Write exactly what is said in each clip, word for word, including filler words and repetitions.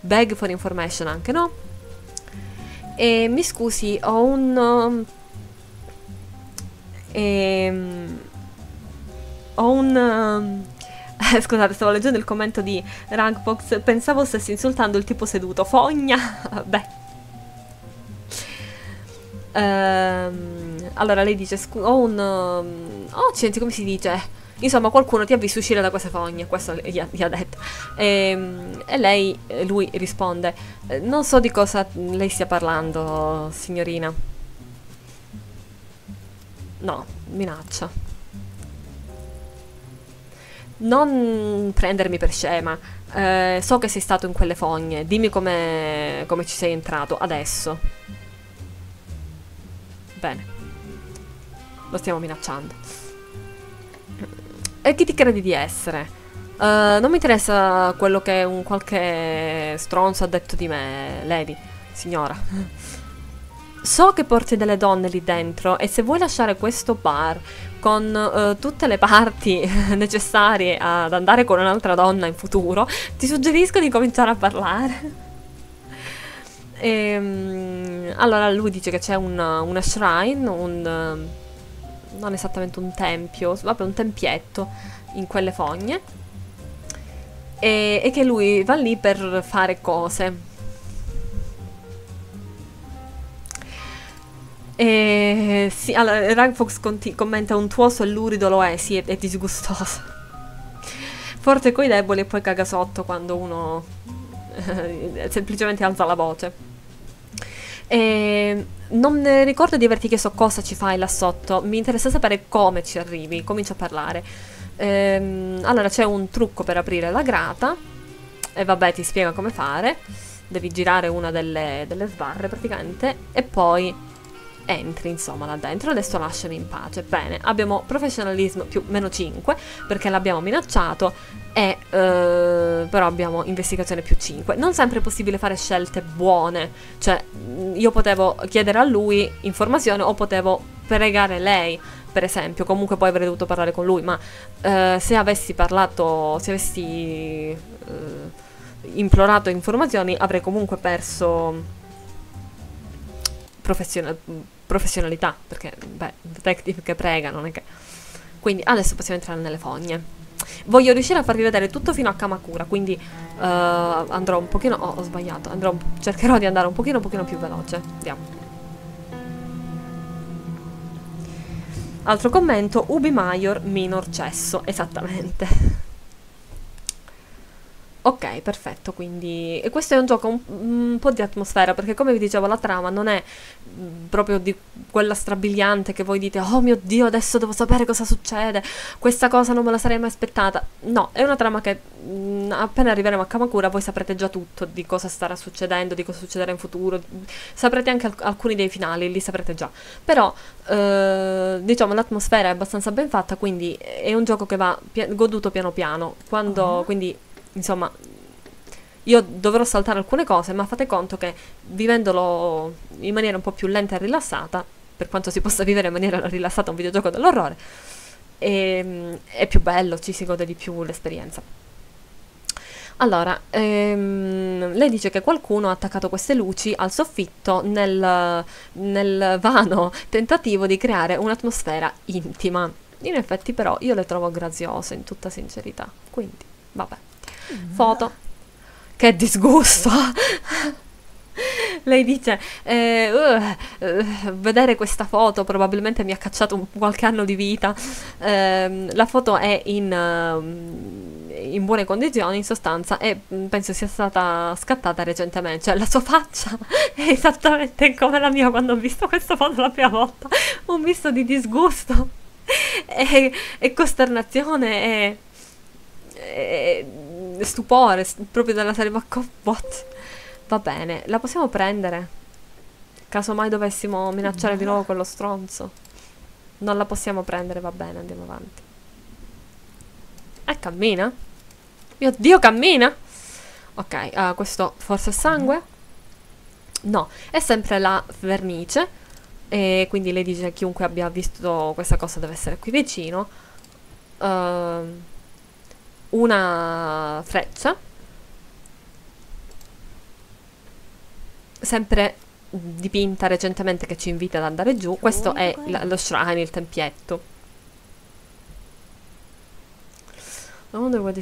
beg for information anche, no? E mi scusi, ho un... Ehm, ho un... Eh, scusate, stavo leggendo il commento di Rankbox. Pensavo stessi insultando il tipo seduto. Fogna! Vabbè. Ehm, allora, lei dice... Ho un... Oh, accidenti, come si dice? Insomma, qualcuno ti ha visto uscire da questa fogna, questo gli ha, gli ha detto. E, e lei, lui risponde, non so di cosa lei stia parlando, signorina. No, minaccia. Non prendermi per scema. Eh, so che sei stato in quelle fogne, dimmi come come ci sei entrato, adesso. Bene. Lo stiamo minacciando. E chi ti credi di essere? Uh, non mi interessa quello che un qualche stronzo ha detto di me, lady, signora. So che porti delle donne lì dentro e se vuoi lasciare questo bar con uh, tutte le parti necessarie ad andare con un'altra donna in futuro, ti suggerisco di cominciare a parlare. E, um, allora lui dice che c'è una, una shrine, un... Uh, non esattamente un tempio, vabbè, un tempietto in quelle fogne, e, e che lui va lì per fare cose. E sì, allora Ragfox commenta, untuoso e lurido lo è, sì, è, è disgustoso, forte coi deboli e poi caga sotto quando uno eh, semplicemente alza la voce. E non ricordo di averti chiesto cosa ci fai là sotto, mi interessa sapere come ci arrivi, comincia a parlare. Ehm, allora c'è un trucco per aprire la grata e vabbè, ti spiega come fare, devi girare una delle, delle sbarre praticamente e poi entri insomma là dentro. Adesso lasciami in pace. Bene, abbiamo professionalismo più meno cinque perché l'abbiamo minacciato e eh, però abbiamo investigazione più cinque. Non sempre è possibile fare scelte buone, cioè io potevo chiedere a lui informazione o potevo pregare lei per esempio, comunque poi avrei dovuto parlare con lui, ma eh, se avessi parlato, se avessi eh, implorato informazioni avrei comunque perso professionalità professionalità, perché, beh, detective che prega, non è che... Quindi, adesso possiamo entrare nelle fogne. Voglio riuscire a farvi vedere tutto fino a Kamakura, quindi uh, andrò un pochino... Oh, ho sbagliato, andrò, cercherò di andare un pochino, un pochino più veloce. Andiamo. Altro commento, Ubi Major minor cesso, esattamente. Ok, perfetto, quindi... E questo è un gioco un, un po' di atmosfera, perché come vi dicevo la trama non è proprio di quella strabiliante che voi dite «Oh mio Dio, adesso devo sapere cosa succede, questa cosa non me la sarei mai aspettata». No, è una trama che mh, appena arriveremo a Kamakura voi saprete già tutto di cosa starà succedendo, di cosa succederà in futuro, saprete anche alc alcuni dei finali, li saprete già. Però, eh, diciamo, l'atmosfera è abbastanza ben fatta, quindi è un gioco che va pia goduto piano piano, quando... Oh. Quindi, insomma, io dovrò saltare alcune cose, ma fate conto che vivendolo in maniera un po' più lenta e rilassata, per quanto si possa vivere in maniera rilassata un videogioco dell'orrore, è, è più bello, ci si gode di più l'esperienza. Allora, ehm, lei dice che qualcuno ha attaccato queste luci al soffitto nel, nel vano tentativo di creare un'atmosfera intima. In effetti però io le trovo graziose, in tutta sincerità, quindi vabbè. Foto, che disgusto. Lei dice eh, uh, uh, vedere questa foto probabilmente mi ha cacciato un, qualche anno di vita. Eh, la foto è in, uh, in buone condizioni in sostanza e penso sia stata scattata recentemente, cioè la sua faccia è esattamente come la mia quando ho visto questa foto la prima volta, un misto di disgusto e, e costernazione e, e stupore, proprio dalla serie what? Va bene, la possiamo prendere? Caso mai dovessimo minacciare di nuovo quello stronzo. Non la possiamo prendere, va bene, andiamo avanti. Eh, cammina? Mio Dio, cammina! Ok, uh, questo forse è sangue? No, è sempre la vernice. E quindi lei dice che chiunque abbia visto questa cosa deve essere qui vicino. Ehm... Uh, una freccia sempre dipinta recentemente, che ci invita ad andare giù. Questo è la, lo shrine, il tempietto. Uh,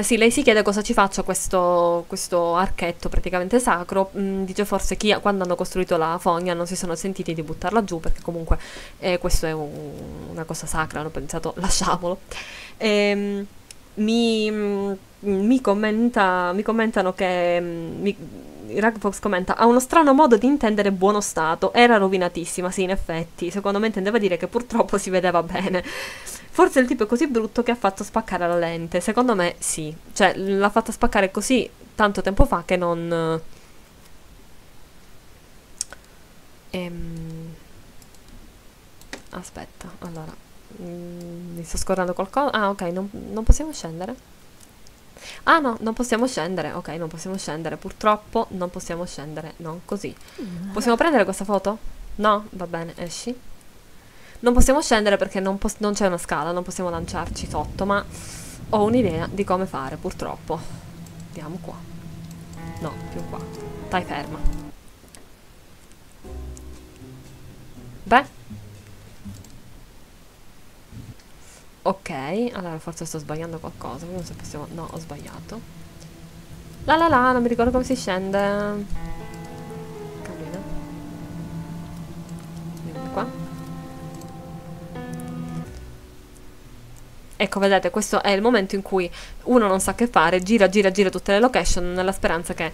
sì, lei si chiede cosa ci faccia questo, questo archetto praticamente sacro. Mm, dice forse chi, quando hanno costruito la fogna non si sono sentiti di buttarla giù, perché comunque eh, questo è un, una cosa sacra, hanno pensato lasciamolo. Ehm, mi, mi, commenta, mi commentano che... Mi, Ragfox commenta: ha uno strano modo di intendere buono stato, era rovinatissima. Sì, in effetti, secondo me intendeva dire che purtroppo si vedeva bene. Forse il tipo è così brutto che ha fatto spaccare la lente. Secondo me sì, cioè l'ha fatta spaccare così tanto tempo fa che non... Ehm... aspetta, allora mm, mi sto scordando qualcosa. Ah ok, non, non possiamo scendere. Ah no, non possiamo scendere, ok, non possiamo scendere, purtroppo non possiamo scendere, non così. Possiamo prendere questa foto? No? Va bene, esci. Non possiamo scendere perché non, non c'è una scala, non possiamo lanciarci sotto, ma ho un'idea di come fare, purtroppo. Andiamo qua. No, più qua. Stai ferma. Beh. Ok, allora forse sto sbagliando qualcosa, non so se possiamo... No, ho sbagliato. La la la, non mi ricordo come si scende. Carina. Andiamo qua. Ecco, vedete, questo è il momento in cui uno non sa che fare, gira, gira, gira tutte le location nella speranza che,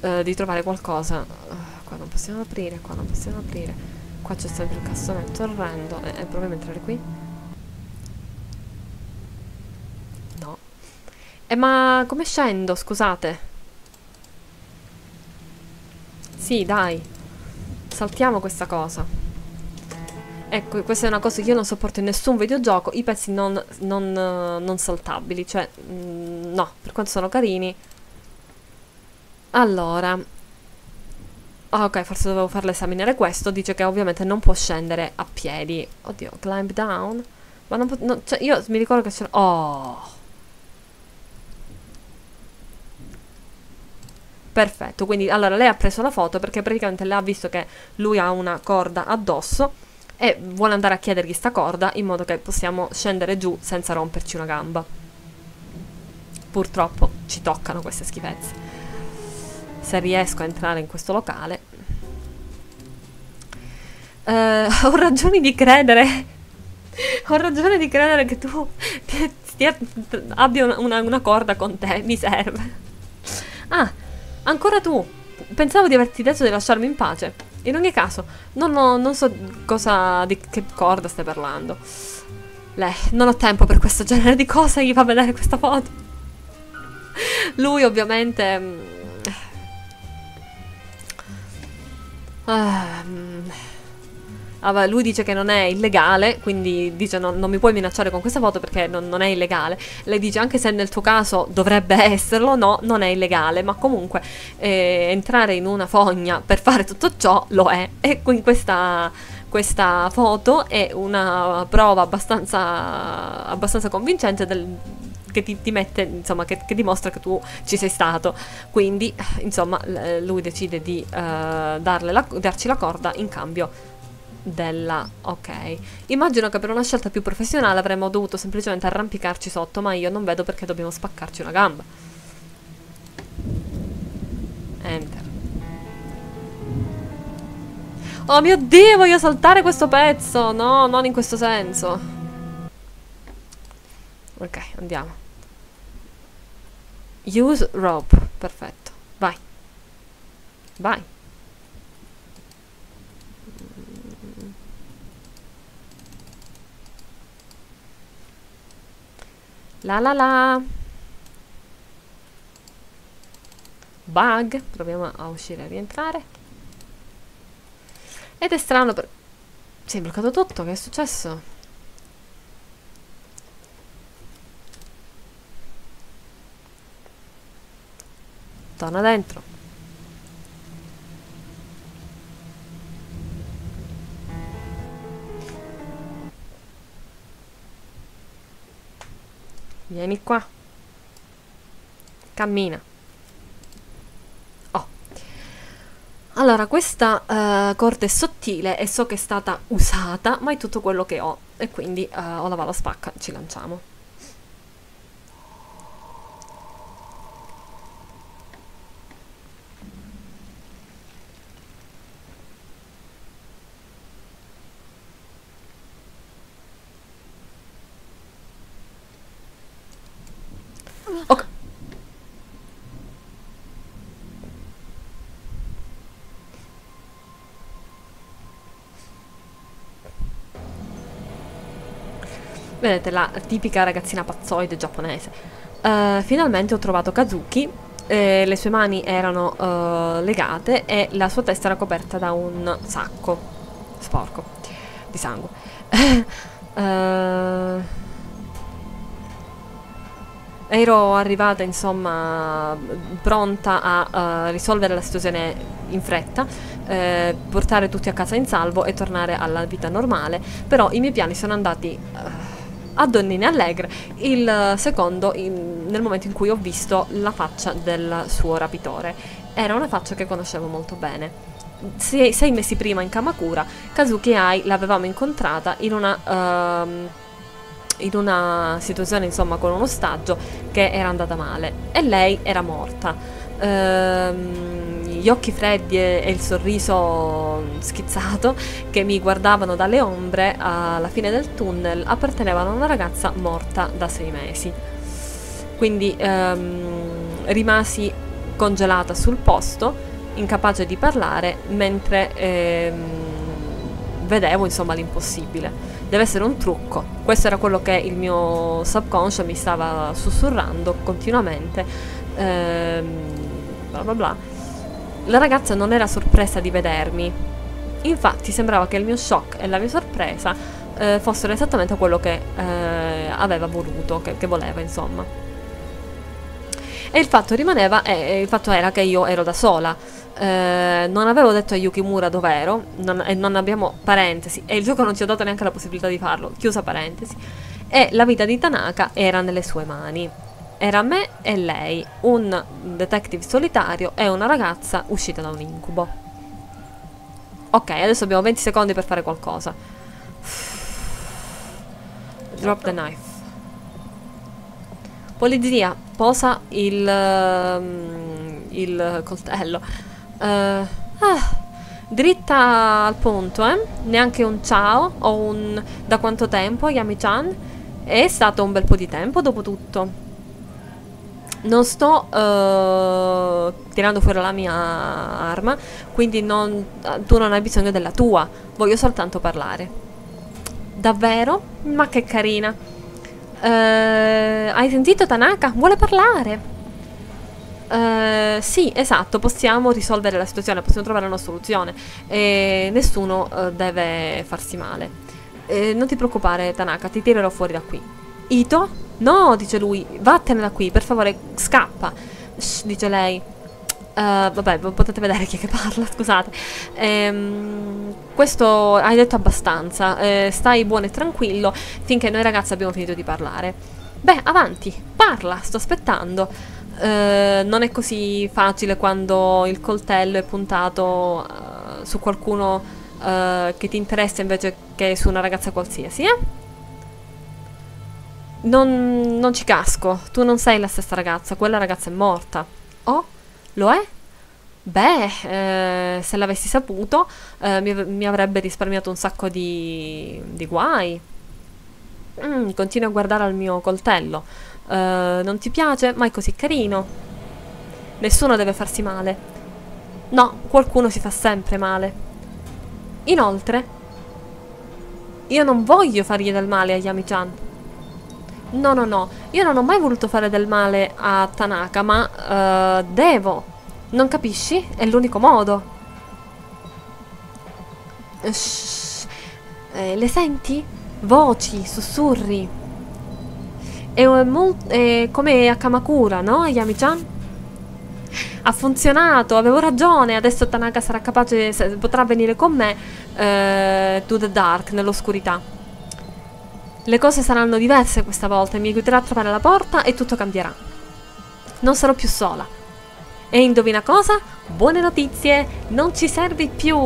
eh, di trovare qualcosa. Uh, qua non possiamo aprire, qua non possiamo aprire. Qua c'è sempre il cassonetto orrendo. Eh, eh, proviamo a entrare qui. Eh, ma come scendo? Scusate. Sì, dai. Saltiamo questa cosa. Ecco, questa è una cosa che io non sopporto in nessun videogioco. I pezzi non, non, non saltabili. Cioè, mh, no, per quanto sono carini. Allora. Ah, ok, forse dovevo farle esaminare questo. Dice che ovviamente non può scendere a piedi. Oddio, climb down. Ma non può... No, cioè, io mi ricordo che c'era... Oh... Perfetto, quindi allora lei ha preso la foto perché praticamente lei ha visto che lui ha una corda addosso e vuole andare a chiedergli sta corda in modo che possiamo scendere giù senza romperci una gamba. Purtroppo ci toccano queste schifezze. Se riesco a entrare in questo locale... Eh, ho ragione di credere... ho ragione di credere che tu stia, abbia una, una, una corda con te, mi serve. Ah... Ancora tu! Pensavo di averti detto di lasciarmi in pace. In ogni caso, non, ho, non so cosa, di che corda stai parlando. Lei, non ho tempo per questo genere di cose, gli fa vedere questa foto. Lui ovviamente... Uh, vabbè, lui dice che non è illegale, quindi dice no, non mi puoi minacciare con questa foto perché non, non è illegale. Lei dice anche se nel tuo caso dovrebbe esserlo, no, non è illegale, ma comunque eh, entrare in una fogna per fare tutto ciò lo è. E quindi questa, questa foto è una prova abbastanza, abbastanza convincente del, che ti, ti mette, insomma, che, che dimostra che tu ci sei stato. Quindi, insomma, lui decide di eh, darle la, darci la corda in cambio della... ok, immagino che per una scelta più professionale avremmo dovuto semplicemente arrampicarci sotto, ma io non vedo perché dobbiamo spaccarci una gamba. Enter. Oh mio Dio, voglio saltare questo pezzo. No, non in questo senso. Ok, andiamo. Use rope. Perfetto, vai. Vai. La la la. Bug. Proviamo a uscire e rientrare. Ed è strano per... si è bloccato tutto, che è successo? Torna dentro. Vieni qua. Cammina. Allora, questa uh, corda è sottile e so che è stata usata, ma è tutto quello che ho. E quindi uh, ho la vala spacca, ci lanciamo. Vedete, la tipica ragazzina pazzoide giapponese. Uh, finalmente ho trovato Kazuki, eh, le sue mani erano uh, legate e la sua testa era coperta da un sacco sporco di sangue. uh, ero arrivata, insomma, pronta a uh, risolvere la situazione in fretta, eh, portare tutti a casa in salvo e tornare alla vita normale, però i miei piani sono andati... Uh, a donnine allegre, il secondo in, nel momento in cui ho visto la faccia del suo rapitore. Era una faccia che conoscevo molto bene. Sei, sei mesi prima in Kamakura, Kazuki e Ai l'avevamo incontrata in una, uh, in una situazione, insomma, con un ostaggio che era andata male e lei era morta. Uh, gli occhi freddi e il sorriso schizzato che mi guardavano dalle ombre alla fine del tunnel appartenevano a una ragazza morta da sei mesi. Quindi ehm, rimasi congelata sul posto, incapace di parlare, mentre ehm, vedevo, insomma, l'impossibile. Deve essere un trucco. Questo era quello che il mio subconscio mi stava sussurrando continuamente. Ehm, bla bla bla. La ragazza non era sorpresa di vedermi, infatti sembrava che il mio shock e la mia sorpresa eh, fossero esattamente quello che eh, aveva voluto, che, che voleva, insomma. E il fatto rimaneva, eh, il fatto era che io ero da sola, eh, non avevo detto a Yukimura dov'ero, non, e non abbiamo parentesi, e il gioco non ci ha dato neanche la possibilità di farlo, chiusa parentesi, e la vita di Tanaka era nelle sue mani. Era me e lei, un detective solitario e una ragazza uscita da un incubo. Ok, adesso abbiamo venti secondi per fare qualcosa. Drop the knife. Polizia, posa il, il coltello. Uh, ah, dritta al punto, eh? Neanche un ciao o un da quanto tempo, Yami-chan? È stato un bel po' di tempo, dopo tutto. Non sto uh, tirando fuori la mia arma, quindi non, tu non hai bisogno della tua, voglio soltanto parlare. Davvero? Ma che carina. Uh, hai sentito Tanaka? Vuole parlare. Uh, sì, esatto, possiamo risolvere la situazione, possiamo trovare una soluzione e nessuno uh, deve farsi male. Uh, non ti preoccupare Tanaka, ti tirerò fuori da qui. Ito? No, dice lui, vattene da qui, per favore, scappa. Shh, dice lei. Uh, vabbè, potete vedere chi è che parla, scusate. Ehm, questo hai detto abbastanza. Eh, stai buono e tranquillo finché noi ragazzi abbiamo finito di parlare. Beh, avanti, parla, sto aspettando. Eh, non è così facile quando il coltello è puntato uh, su qualcuno uh, che ti interessa invece che su una ragazza qualsiasi, eh? Non, non ci casco, tu non sei la stessa ragazza, quella ragazza è morta. Oh, lo è? Beh, eh, se l'avessi saputo eh, mi, mi avrebbe risparmiato un sacco di, di guai. Mm, continuo a guardare al mio coltello. Eh, non ti piace? Ma è così carino. Nessuno deve farsi male. No, qualcuno si fa sempre male. Inoltre, io non voglio fargli del male a Yami-chan. No, no, no, io non ho mai voluto fare del male a Tanaka, ma uh, devo. Non capisci? È l'unico modo. Shh. Eh, le senti? Voci, sussurri. È, è come a Kamakura, no, Yami-chan? Ha funzionato, avevo ragione, adesso Tanaka sarà capace, potrà venire con me eh, to the dark, nell'oscurità. Le cose saranno diverse questa volta, mi aiuterà a trovare la porta e tutto cambierà. Non sarò più sola. E indovina cosa? Buone notizie! Non ci servi più!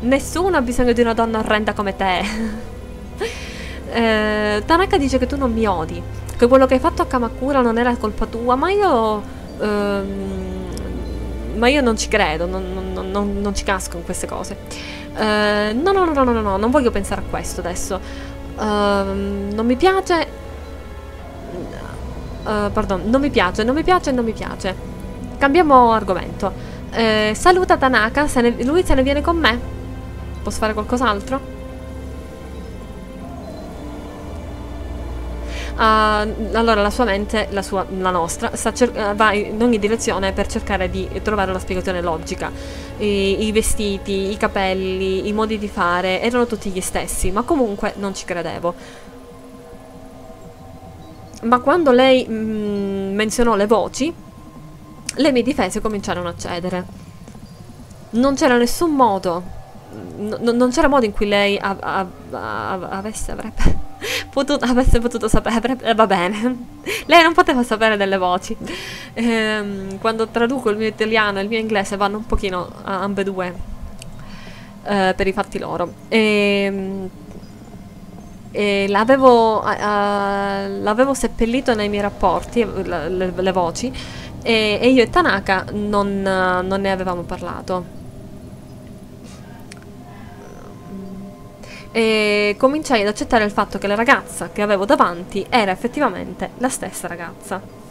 Nessuno ha bisogno di una donna orrenda come te! eh, Tanaka dice che tu non mi odi, che quello che hai fatto a Kamakura non era colpa tua, ma io... Ehm, ma io non ci credo, non, non, non, non ci casco in queste cose. Eh, no, no, no, no, no, no, non voglio pensare a questo adesso. Eh, non mi piace... Eh, pardon, non mi piace, non mi piace, non mi piace. Cambiamo argomento. Eh, saluta Tanaka, se ne, lui se ne viene con me. Posso fare qualcos'altro? Uh, allora la sua mente, la, sua, la nostra, sta va in ogni direzione per cercare di trovare una spiegazione logica. I, I vestiti, i capelli, i modi di fare erano tutti gli stessi, ma comunque non ci credevo. Ma quando lei mh, menzionò le voci, le mie difese cominciarono a cedere. Non c'era nessun modo, no, non c'era modo in cui lei av av av avesse, avrebbe potuto, avesse potuto sapere, eh, va bene, lei non poteva sapere delle voci. Ehm, quando traduco il mio italiano e il mio inglese vanno un pochino a ambedue eh, per i fatti loro. Ehm, E l'avevo uh, seppellito nei miei rapporti, le, le, le voci, e, e io e Tanaka non, uh, non ne avevamo parlato. E cominciai ad accettare il fatto che la ragazza che avevo davanti era effettivamente la stessa ragazza.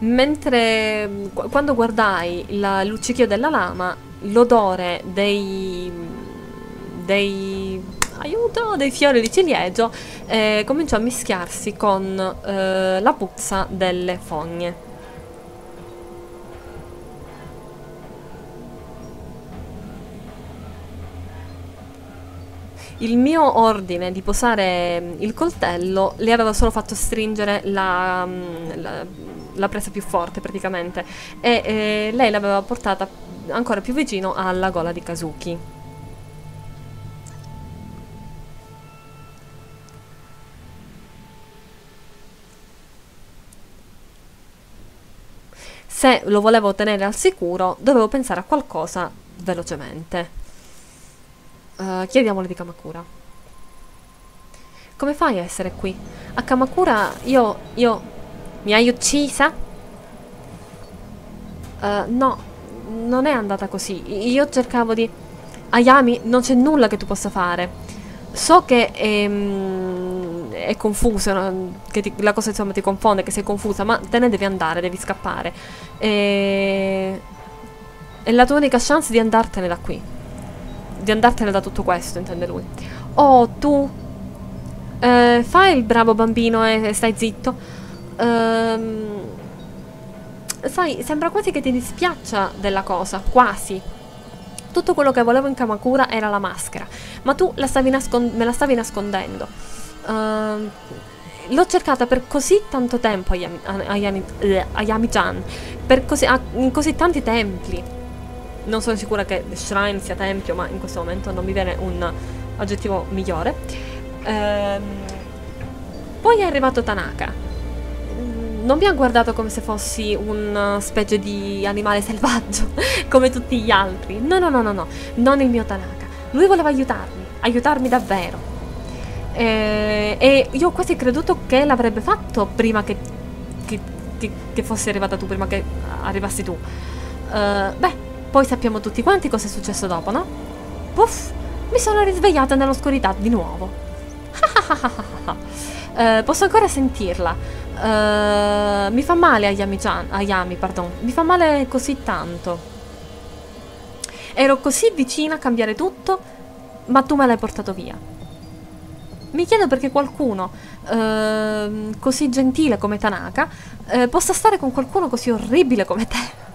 Mentre quando guardai il luccichio della lama, l'odore dei dei aiuto dei fiori di ciliegio eh, cominciò a mischiarsi con eh, la puzza delle fogne. Il mio ordine di posare il coltello le aveva solo fatto stringere la, la, la presa più forte praticamente, e eh, lei l'aveva portata ancora più vicino alla gola di Kazuki. Se lo volevo tenere al sicuro, dovevo pensare a qualcosa velocemente. Uh, chiediamole di Kamakura. Come fai a essere qui? A Kamakura io... io... mi hai uccisa? Uh, no, non è andata così. Io cercavo di... Ayami, non c'è nulla che tu possa fare. So che ehm, è confuso, no? Che ti, la cosa insomma ti confonde, che sei confusa, ma te ne devi andare, devi scappare. E... è la tua unica chance di andartene da qui. Di andartene da tutto questo, intende lui. Oh, tu eh, fai il bravo bambino e stai zitto. Ehm, sai, sembra quasi che ti dispiaccia della cosa, quasi. Tutto quello che volevo in Kamakura era la maschera, ma tu la stavi me la stavi nascondendo. Ehm, l'ho cercata per così tanto tempo, a Yami-chan, per così, a, in così tanti templi. Non sono sicura che shrine sia tempio, ma in questo momento non mi viene un aggettivo migliore. Ehm, poi è arrivato Tanaka. Non mi ha guardato come se fossi una specie di animale selvaggio, come tutti gli altri. No, no, no, no, no, non il mio Tanaka. Lui voleva aiutarmi, aiutarmi davvero. Ehm, e io ho quasi creduto che l'avrebbe fatto prima che, che, che, che fossi arrivata tu, prima che arrivassi tu. Ehm, beh... poi sappiamo tutti quanti cosa è successo dopo, no? Puff! Mi sono risvegliata nell'oscurità di nuovo. uh, posso ancora sentirla. Uh, mi fa male Ayami-chan, Ayami, pardon. Mi fa male così tanto. Ero così vicina a cambiare tutto, ma tu me l'hai portato via. Mi chiedo perché qualcuno uh, così gentile come Tanaka uh, possa stare con qualcuno così orribile come te.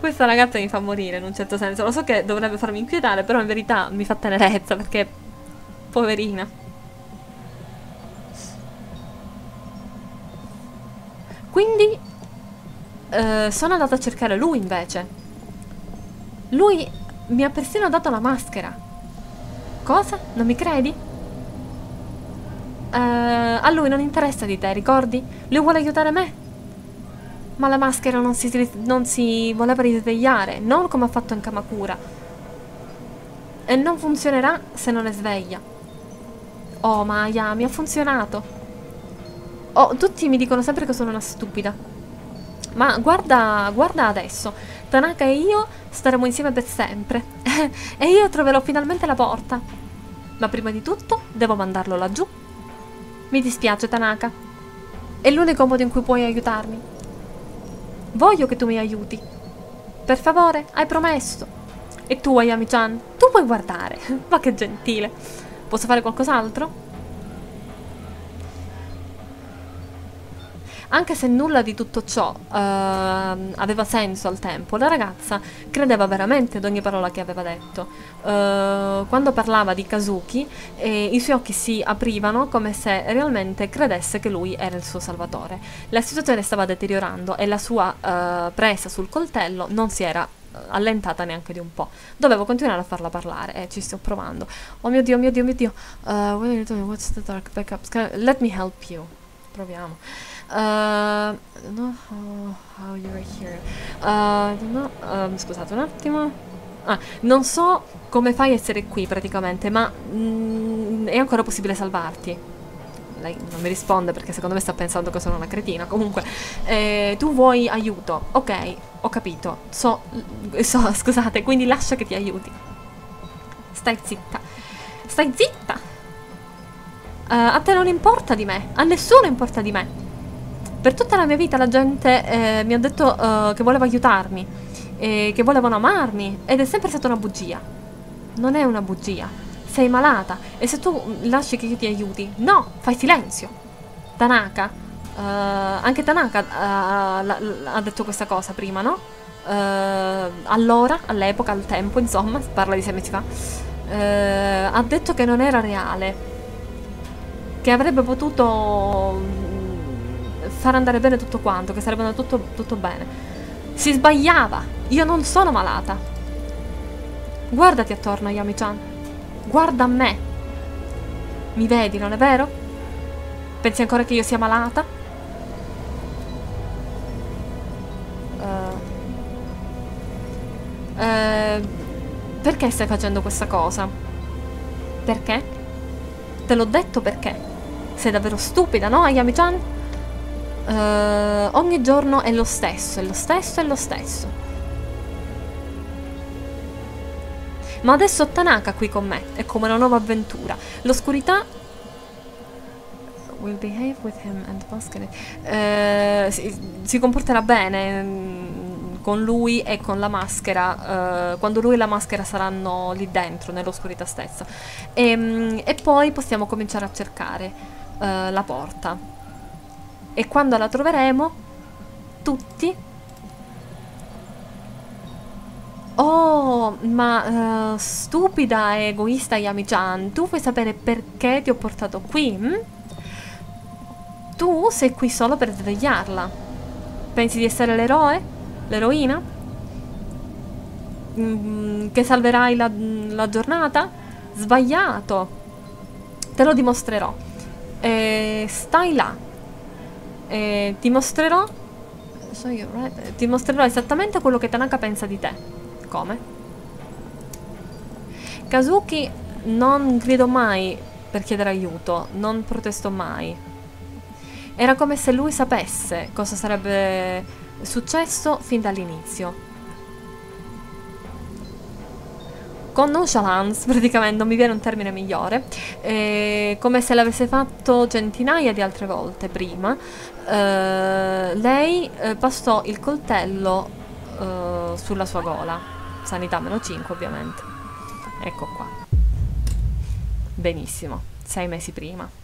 Questa ragazza mi fa morire in un certo senso, lo so che dovrebbe farmi inquietare, però in verità mi fa tenerezza perché... poverina. Quindi eh, sono andata a cercare lui invece. Lui mi ha persino dato la maschera. Cosa? Non mi credi? Uh, a lui non interessa di te, ricordi? Lui vuole aiutare me. Ma la maschera non si, non si voleva risvegliare, non come ha fatto in Kamakura. E non funzionerà se non è sveglia. Oh, Maya, mi ha funzionato. Oh, tutti mi dicono sempre che sono una stupida. Ma guarda, guarda adesso. Tanaka e io staremo insieme per sempre. E io troverò finalmente la porta. Ma prima di tutto devo mandarlo laggiù. Mi dispiace, Tanaka. È l'unico modo in cui puoi aiutarmi. Voglio che tu mi aiuti. Per favore, hai promesso. E tu, Ayami-chan, tu puoi guardare. Ma che gentile. Posso fare qualcos'altro? Anche se nulla di tutto ciò uh, aveva senso al tempo, la ragazza credeva veramente ad ogni parola che aveva detto. Uh, quando parlava di Kazuki, eh, i suoi occhi si aprivano come se realmente credesse che lui era il suo salvatore. La situazione stava deteriorando e la sua uh, presa sul coltello non si era allentata neanche di un po'. Dovevo continuare a farla parlare e eh, ci sto provando. Oh mio Dio, mio Dio, mio Dio. Uh, what's the dark backup? Let me help you. Proviamo. Uh, no, how, how you were here. Uh, no, um, scusate un attimo. Ah, non so come fai a essere qui praticamente, ma mm, è ancora possibile salvarti. Lei non mi risponde perché secondo me sta pensando che sono una cretina. Comunque, eh, tu vuoi aiuto. Ok, ho capito. So, so, scusate, quindi lascia che ti aiuti. Stai zitta. Stai zitta. Uh, a te non importa di me, a nessuno importa di me. Per tutta la mia vita la gente eh, mi ha detto uh, che voleva aiutarmi, eh, che volevano amarmi, ed è sempre stata una bugia. Non è una bugia. Sei malata e se tu lasci che io ti aiuti, no, fai silenzio. Tanaka, uh, anche Tanaka uh, la, la, ha detto questa cosa prima, no? Uh, allora, all'epoca, al tempo, insomma, parla di sei mesi fa, uh, ha detto che non era reale, che avrebbe potuto far andare bene tutto quanto, che sarebbe andato tutto, tutto bene. Si sbagliava. Io non sono malata. Guardati attorno, Yami-chan. Guarda a me. Mi vedi, non è vero? Pensi ancora che io sia malata? Uh. Uh. Perché stai facendo questa cosa? Perché? Te l'ho detto perché. Sei davvero stupida, no, Ayami-chan? Uh, ogni giorno è lo stesso, è lo stesso, è lo stesso. Ma adesso ho Tanaka qui con me, è come una nuova avventura. L'oscurità... Will behave with him and uh, si, si comporterà bene con lui e con la maschera, uh, quando lui e la maschera saranno lì dentro, nell'oscurità stessa. E, um, e poi possiamo cominciare a cercare Uh, la porta, e quando la troveremo tutti... Oh, ma uh, stupida e egoista Yami-chan, tu vuoi sapere perché ti ho portato qui? Hm? Tu sei qui solo per svegliarla. Pensi di essere l'eroe? L'eroina? Mm, che salverai la, la giornata? Sbagliato. Te lo dimostrerò. Eh, stai là, eh, ti mostrerò so you're right. Ti mostrerò esattamente quello che Tanaka pensa di te. Come? Kazuki, non grido mai per chiedere aiuto, non protesto mai. Era come se lui sapesse cosa sarebbe successo fin dall'inizio. Con nonchalance, praticamente, non mi viene un termine migliore, eh, come se l'avesse fatto centinaia di altre volte prima, eh, lei eh, passò il coltello eh, sulla sua gola. Sanità meno cinque, ovviamente. Ecco qua. Benissimo, sei mesi prima.